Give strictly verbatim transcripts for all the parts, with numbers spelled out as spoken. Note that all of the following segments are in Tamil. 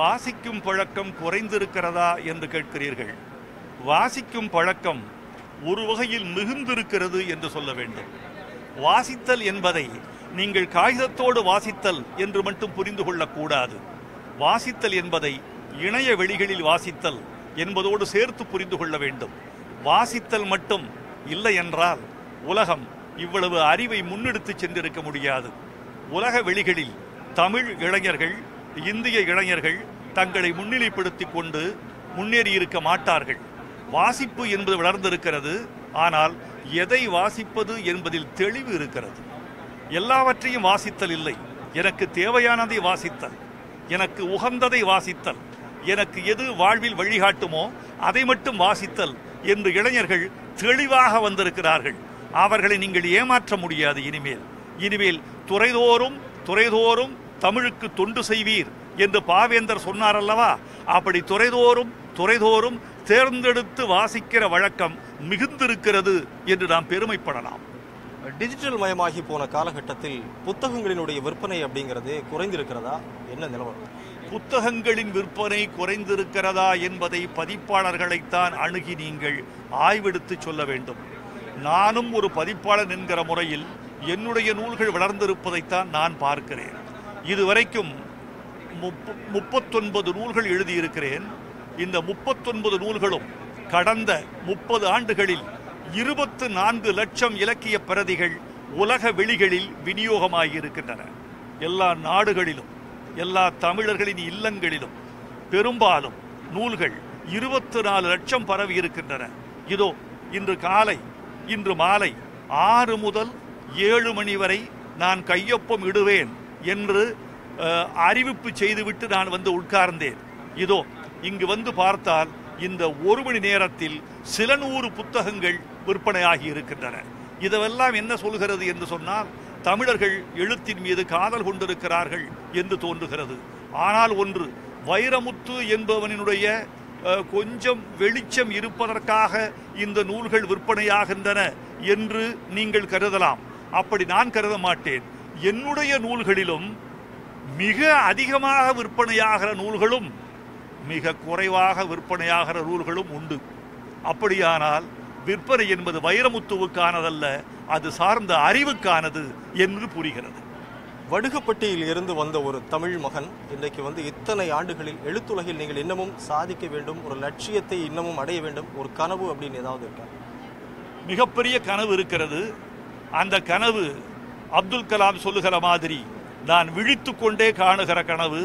வாசிக்கும் பழக்கம் குறைந்திருக்கிறதா என்று கேட்கிறீர்கள். வாசிக்கும் பழக்கம் ஒரு வகையில் மிகுந்திருக்கிறது என்று சொல்ல வேண்டும். வாசித்தல் என்பதை நீங்கள் காகிதத்தோடு வாசித்தல் என்று மட்டும் புரிந்து கொள்ளக்கூடாது. வாசித்தல் என்பதை இணைய வெளிகளில் வாசித்தல் என்பதோடு சேர்த்து புரிந்து கொள்ள வேண்டும். வாசித்தல் மட்டும் இல்லை என்றால் உலகம் இவ்வளவு அறிவை முன்னெடுத்து சென்றிருக்க முடியாது. உலக வெளிகளில் தமிழ் இளைஞர்கள், இந்திய இளைஞர்கள் தங்களை முன்னிலைப்படுத்தி கொண்டு முன்னேறியிருக்க மாட்டார்கள். வாசிப்பு என்பது வளர்ந்திருக்கிறது, ஆனால் எதை வாசிப்பது என்பதில் தெளிவு இருக்கிறது. எல்லாவற்றையும் வாசித்தல் இல்லை. எனக்கு தேவையானதை வாசித்தல், எனக்கு உகந்ததை வாசித்தல், எனக்கு எது வாழ்வில் வழிகாட்டுமோ அதை மட்டும் வாசித்தல் என்று இளைஞர்கள் தெளிவாக வந்திருக்கிறார்கள். அவர்களை நீங்கள் ஏமாற்ற முடியாது. இனிமேல் இனிமேல் துறைதோறும் துறைதோறும் தமிழுக்கு தொண்டு செய்வீர் என்று பாவேந்தர் சொன்னார் அல்லவா? அப்படி துறைதோறும் துறைதோறும் தேர்ந்தெடுத்து வாசிக்கிற வழக்கம் மிகுந்திருக்கிறது என்று நாம் பெருமைப்படலாம். டிஜிட்டல் மயமாகி போன காலகட்டத்தில் புத்தகங்களினுடைய விற்பனை அப்படிங்கிறது குறைந்திருக்கிறதா, என்ன நிலவரம்? புத்தகங்களின் விற்பனை குறைந்திருக்கிறதா என்பதை பதிப்பாளர்களைத்தான் அணுகி நீங்கள் ஆய்வெடுத்து சொல்ல வேண்டும். நானும் ஒரு பதிப்பாளன் என்கிற முறையில் என்னுடைய நூல்கள் வளர்ந்திருப்பதைத்தான் நான் பார்க்கிறேன். இதுவரைக்கும் முப்ப முப்பத்தொன்பது நூல்கள் எழுதியிருக்கிறேன். இந்த முப்பத்தொன்பது நூல்களும் கடந்த முப்பது ஆண்டுகளில் இருபத்து நான்கு லட்சம் இலக்கிய பிரதிகள் உலக வெளிகளில் விநியோகமாகியிருக்கின்றன. எல்லா நாடுகளிலும் எல்லா தமிழர்களின் இல்லங்களிலும் பெரும்பாலும் நூல்கள் இருபத்து நாலு லட்சம் பரவி இருக்கின்றன. இதோ இன்று காலை இன்று மாலை ஆறு முதல் ஏழு மணி வரை நான் கையொப்பம் இடுவேன் என்று அறிவிப்பு செய்துவிட்டு நான் வந்து உட்கார்ந்தேன். இதோ இங்கு வந்து பார்த்தால் இந்த ஒரு மணி நேரத்தில் சில நூறு புத்தகங்கள் விற்பனையாகி இருக்கின்றன. இதெல்லாம் என்ன சொல்கிறது என்று சொன்னால், தமிழர்கள் எழுத்தின் மீது காதல் கொண்டிருக்கிறார்கள் என்று தோன்றுகிறது. ஆனால் ஒன்று, வைரமுத்து என்பவனினுடைய கொஞ்சம் வெளிச்சம் இருப்பதற்காக இந்த நூல்கள் விற்பனையாகின்றன என்று நீங்கள் கருதலாம். அப்படி நான் கருத மாட்டேன். என்னுடைய நூல்களிலும் மிக அதிகமாக விற்பனையாகிற நூல்களும் மிக குறைவாக விற்பனையாகிற நூல்களும் உண்டு. அப்படியானால் விற்பனை என்பது வைரமுத்துவுக்கானதல்ல, அது சார்ந்த அறிவுக்கானது என்று புரிகிறது. வடுகப்பட்டியில் இருந்து வந்த ஒரு தமிழ் மகன் இன்றைக்கு வந்து இத்தனை ஆண்டுகளில் எழுத்துலகில் நீங்கள் இன்னமும் சாதிக்க வேண்டும், ஒரு லட்சியத்தை இன்னமும் அடைய வேண்டும், ஒரு கனவு அப்படின்னு ஏதாவது இருக்கா? மிகப்பெரிய கனவு இருக்கிறது. அந்த கனவு அப்துல் கலாம் சொல்லுகிற மாதிரி நான் விழித்து கொண்டே காணுகிற கனவு,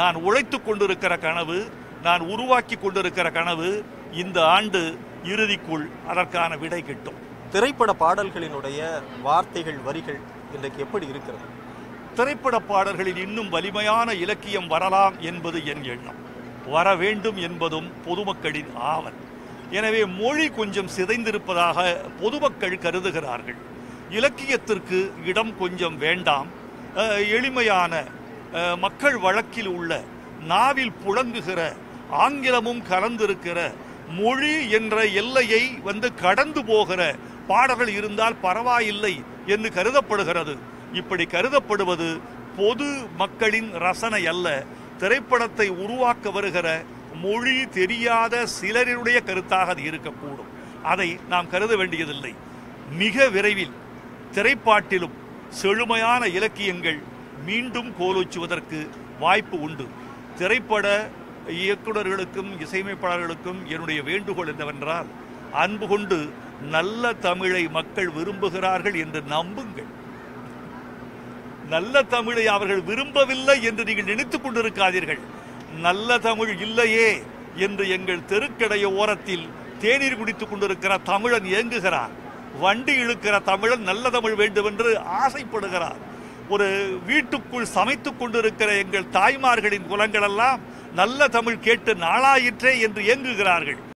நான் உழைத்து கொண்டிருக்கிற கனவு, நான் உருவாக்கி கொண்டிருக்கிற கனவு. இந்த ஆண்டு இறுதிக்குள் அதற்கான விடை கிட்டும். திரைப்பட பாடல்களினுடைய வார்த்தைகள் வரிகள் இன்றைக்கு எப்படி இருக்கிறது? திரைப்பட பாடல்களில் இன்னும் வலிமையான இலக்கியம் வரலாம் என்பது என் எண்ணம், வர வேண்டும் என்பதும் பொதுமக்களின் ஆவல். எனவே மொழி கொஞ்சம் சிதைந்திருப்பதாக பொதுமக்கள் கருதுகிறார்கள். இலக்கியத்திற்கு இடம் கொஞ்சம் வேண்டாம். எளிமையான மக்கள் வழக்கில் உள்ள நாவில் புழங்குகிற ஆங்கிலமும் கலந்திருக்கிற மொழி என்ற எல்லையை வந்து கடந்து போகிற பாடல்கள் இருந்தால் பரவாயில்லை என்று கருதப்படுகிறது. இப்படி கருதப்படுவது பொது மக்களின் ரசனை அல்ல, திரைப்படத்தை உருவாக்க வருகிற மொழி தெரியாத சிலருடைய கருத்தாக அது இருக்கக்கூடும். அதை நாம் கருத வேண்டியதில்லை. மிக விரைவில் திரைப்பாட்டிலும் செழுமையான இலக்கியங்கள் மீண்டும் கோலோச்சுவதற்கு வாய்ப்பு உண்டு. திரைப்பட இயக்குநர்களுக்கும் இசையமைப்பாளர்களுக்கும் என்னுடைய வேண்டுகோள் என்னவென்றால், அன்பு கொண்டு நல்ல தமிழை மக்கள் விரும்புகிறார்கள் என்று நம்புங்கள். நல்ல தமிழை அவர்கள் விரும்பவில்லை என்று நீங்கள் நினைத்துக் கொண்டிருக்காதீர்கள். நல்ல தமிழ் இல்லையே என்று எங்கள் தெருக்கடைய ஓரத்தில் தேநீர் குடித்துக் கொண்டிருக்கிற தமிழன் இயங்குகிறான். வண்டி இழுக்கிற தமிழன் நல்ல தமிழ் வேண்டும் என்று ஆசைப்படுகிறார். ஒரு வீட்டுக்குள் சமைத்து கொண்டிருக்கிற எங்கள் தாய்மார்களின் குலங்களெல்லாம் நல்ல தமிழ் கேட்டு நாளாயிற்றே என்று இயங்குகிறார்கள்.